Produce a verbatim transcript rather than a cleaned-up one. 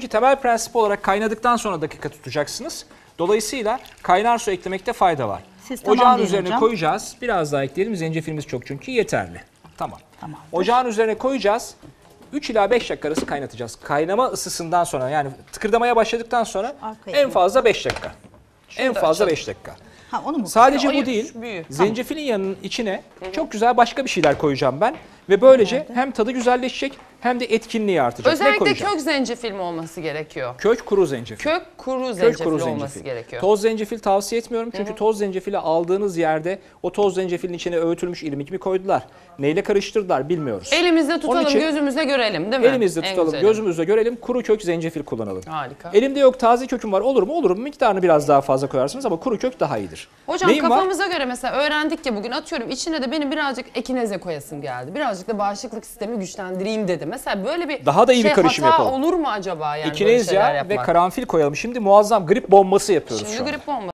Çünkü temel prensip olarak kaynadıktan sonra dakika tutacaksınız. Dolayısıyla kaynar su eklemekte fayda var. Siz ocağın tamam üzerine hocam. koyacağız. Biraz daha ekleyelim. Zencefilimiz çok çünkü yeterli. Tamam. Tamam. Ocağın üzerine koyacağız. üç ila beş dakika arası kaynatacağız. Kaynama ısısından sonra, yani tıkırdamaya başladıktan sonra Arkaya en fazla beş dakika. Şunu en fazla beş dakika. Ha, onu mu? Sadece o bu değil. Büyük. Zencefilin tamam. yanının içine evet. çok güzel başka bir şeyler koyacağım ben. Ve böylece Nerede? hem tadı güzelleşecek hem de etkinliği artacak. Özellikle kök zencefil mi olması gerekiyor? Kök kuru zencefil. Kök kuru zencefil, kök kuru zencefil olması gerekiyor. Toz zencefil tavsiye etmiyorum. Çünkü Hı -hı. toz zencefili aldığınız yerde o toz zencefilin içine öğütülmüş irmik mi koydular? Neyle karıştırdılar bilmiyoruz. Elimizde tutalım için, gözümüzle görelim değil mi? Elimizde en tutalım güzelim. gözümüzle görelim. Kuru kök zencefil kullanalım. Harika. Elimde yok, taze köküm var, olur mu? Olur mu? Miktarını biraz daha fazla koyarsınız ama kuru kök daha iyidir. Hocam Neyim kafamıza var? göre mesela öğrendik ya bugün, atıyorum içine de benim birazcık ekineze koyasım geldi. Birazcık da bağışıklık sistemi güçlendireyim dedi. Mesela böyle bir, Daha da iyi şey, bir karışım hata yapalım. olur mu acaba yani? Ekinezya ve karanfil koyalım. Şimdi muazzam grip bombası yapıyoruz. Şimdi grip bombası.